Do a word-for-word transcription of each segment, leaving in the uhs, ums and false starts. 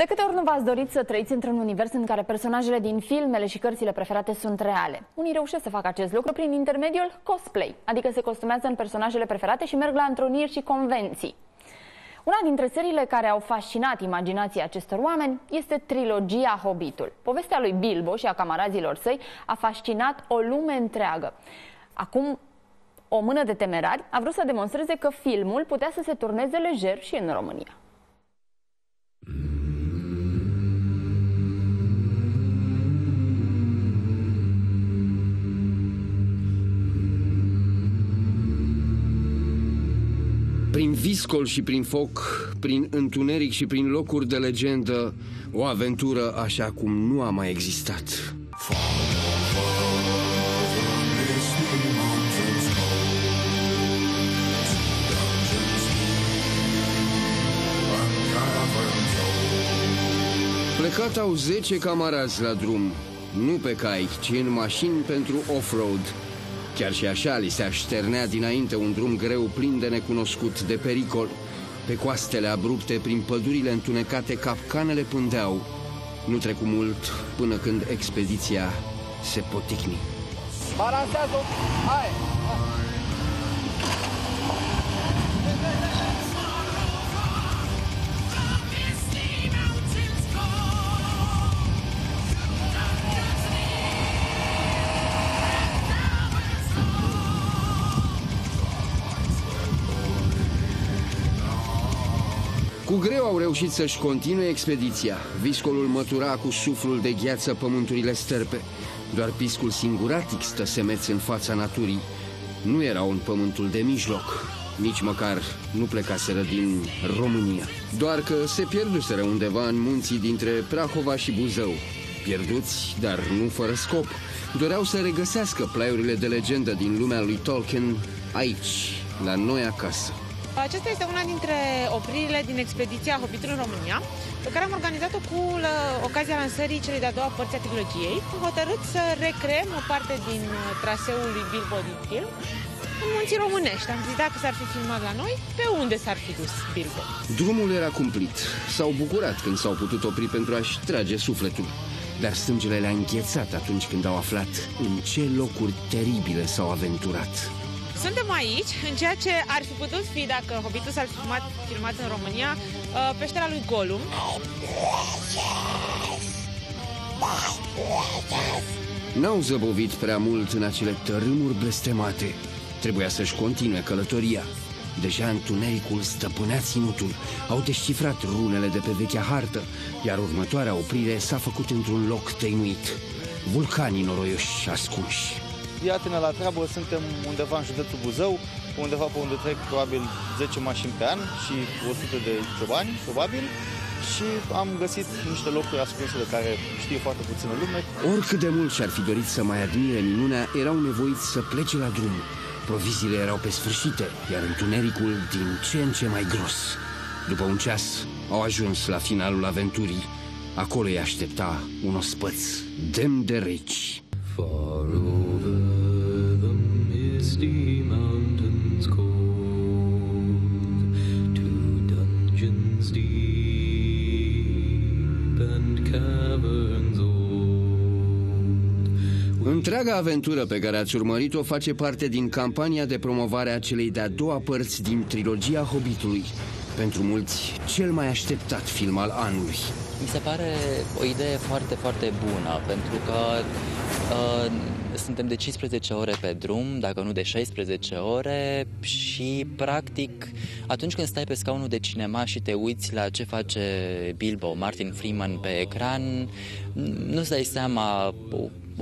De câte ori nu v-ați dorit să trăiți într-un univers în care personajele din filmele și cărțile preferate sunt reale? Unii reușesc să facă acest lucru prin intermediul cosplay, adică se costumează în personajele preferate și merg la întruniri și convenții. Una dintre serile care au fascinat imaginația acestor oameni este trilogia Hobbitul. Povestea lui Bilbo și a camarazilor săi a fascinat o lume întreagă. Acum, o mână de temerari a vrut să demonstreze că filmul putea să se turneze lejer și în România. Prin viscol și prin foc, prin întuneric și prin locuri de legendă, o aventură așa cum nu a mai existat. Plecat au zece camarazi la drum, nu pe cai, ci în mașini pentru off-road. Chiar și așa li se așternea dinainte un drum greu, plin de necunoscut, de pericol. Pe coastele abrupte, prin pădurile întunecate, capcanele pândeau. Nu trecu mult până când expediția se poticni. Balansează-o! Hai! Cu greu au reușit să-și continue expediția. Viscolul mătura cu suflul de gheață pământurile sterpe. Doar piscul singuratic stă semeț în fața naturii. Nu erau în pământul de mijloc. Nici măcar nu plecaseră din România. Doar că se pierduseră undeva în munții dintre Prahova și Buzău. Pierduți, dar nu fără scop. Doreau să regăsească plaiurile de legendă din lumea lui Tolkien aici, la noi acasă. Acesta este una dintre opririle din expediția Hobbitul în România, pe care am organizat-o cu la, ocazia lansării celei de-a doua părți a trilogiei. Am hotărât să recreăm o parte din traseul lui Bilbo din film în munții românești. Am zis, dacă s-ar fi filmat la noi, pe unde s-ar fi dus Bilbo? Drumul era cumplit. S-au bucurat când s-au putut opri pentru a-și trage sufletul. Dar sângele le-a înghețat atunci când au aflat în ce locuri teribile s-au aventurat. Suntem aici, în ceea ce ar fi putut fi, dacă Hobbitul s-ar fi filmat, filmat în România, peștera lui Golum. N-au zăbovit prea mult în acele tărâmuri blestemate. Trebuia să-și continue călătoria. Deja întunericul stăpânea ținutul. Au descifrat runele de pe vechea hartă, iar următoarea oprire s-a făcut într-un loc tăinuit. Vulcanii noroioși ascunși. Iată-ne la treabă, suntem undeva în județul Buzău, undeva pe unde trec probabil zece mașini pe an și o sută de ciobani, probabil, și am găsit niște locuri ascunse de care știe foarte puțină lume. Oricât de mult și-ar fi dorit să mai admire minunea, erau nevoiți să plece la drum. Proviziile erau pe sfârșite, iar întunericul din ce în ce mai gros. După un ceas, au ajuns la finalul aventurii. Acolo îi aștepta un ospăț demn de regi. Misty mountains cold, to dungeons deep and caverns old. Întreaga aventură pe care ați urmărit-o face parte din campania de promovare a celei de-a doua părți din trilogia Hobbitului. Pentru mulți, cel mai așteptat film al anului. Mi se pare o idee foarte, foarte bună, pentru că uh, suntem de cincisprezece ore pe drum, dacă nu de șaisprezece ore, și practic atunci când stai pe scaunul de cinema și te uiți la ce face Bilbo, Martin Freeman pe ecran, nu-ți dai seama...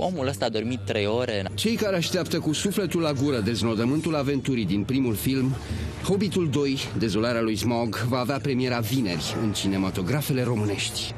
Omul ăsta a dormit trei ore. Cei care așteaptă cu sufletul la gură deznodământul aventurii din primul film, Hobbitul doi, Dezolarea lui Smaug, va avea premiera vineri în cinematografele românești.